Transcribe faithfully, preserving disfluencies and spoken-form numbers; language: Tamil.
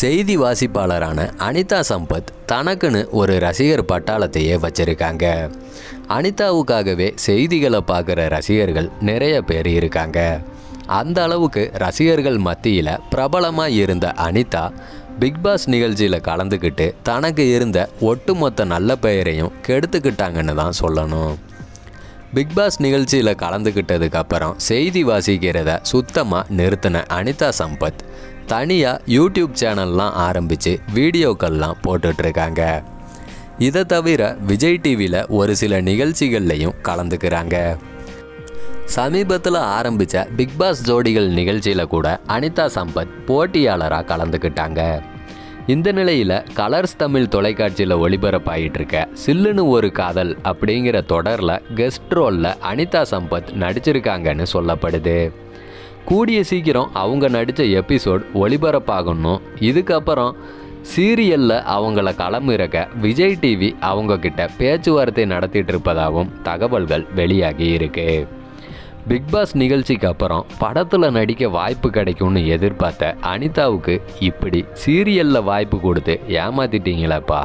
செய்தி வாசிப்பாளரான அனிதா சம்பத் தனக்குன்னு ஒரு ரசிகர் பட்டாளத்தையே வச்சிருக்காங்க. அனிதாவுக்காகவே செய்திகளை பார்க்குற ரசிகர்கள் நிறைய பேர் இருக்காங்க. அந்த அளவுக்கு ரசிகர்கள் மத்தியில் பிரபலமாக இருந்த அனிதா பிக் பாஸ் நிகழ்ச்சியில் கலந்துக்கிட்டு தனக்கு இருந்த ஒட்டுமொத்த நல்ல பெயரையும் கெடுத்துக்கிட்டாங்கன்னு தான் சொல்லணும். பிக் பாஸ் நிகழ்ச்சியில் கலந்துக்கிட்டதுக்கப்புறம் செய்தி வாசிக்கிறத சுத்தமாக நிறுத்தின அனிதா சம்பத் தனியாக யூடியூப் சேனல்லாம் ஆரம்பித்து வீடியோக்கள்லாம் போட்டுட்ருக்காங்க. இதை தவிர விஜய் டிவியில் ஒரு சில நிகழ்ச்சிகள்லையும் கலந்துக்கிறாங்க. சமீபத்தில் ஆரம்பித்த பிக் பாஸ் ஜோடிகள் நிகழ்ச்சியில் கூட அனிதா சம்பத் போட்டியாளராக கலந்துக்கிட்டாங்க. இந்த நிலையில் கலர்ஸ் தமிழ் தொலைக்காட்சியில் ஒளிபரப்பாயிட்டிருக்க சில்லுன்னு ஒரு காதல் அப்படிங்கிற தொடரில் கெஸ்ட் ரோலில் அனிதா சம்பத் நடிச்சிருக்காங்கன்னு சொல்லப்படுது. கூடிய சீக்கிரம் அவங்க நடித்த எபிசோட் ஒளிபரப்பாகணும். இதுக்கப்புறம் சீரியலில் அவங்கள களமிறக்க விஜய் டிவி அவங்கக்கிட்ட பேச்சுவார்த்தை நடத்திட்டு இருப்பதாகவும் தகவல்கள் வெளியாகி இருக்கு. பிக் பாஸ் நிகழ்ச்சிக்கு அப்புறம் படத்தில் நடிக்க வாய்ப்பு கிடைக்கும்னு எதிர்பார்த்த அனிதாவுக்கு இப்படி சீரியலில் வாய்ப்பு கொடுத்து ஏமாத்திட்டீங்களேப்பா.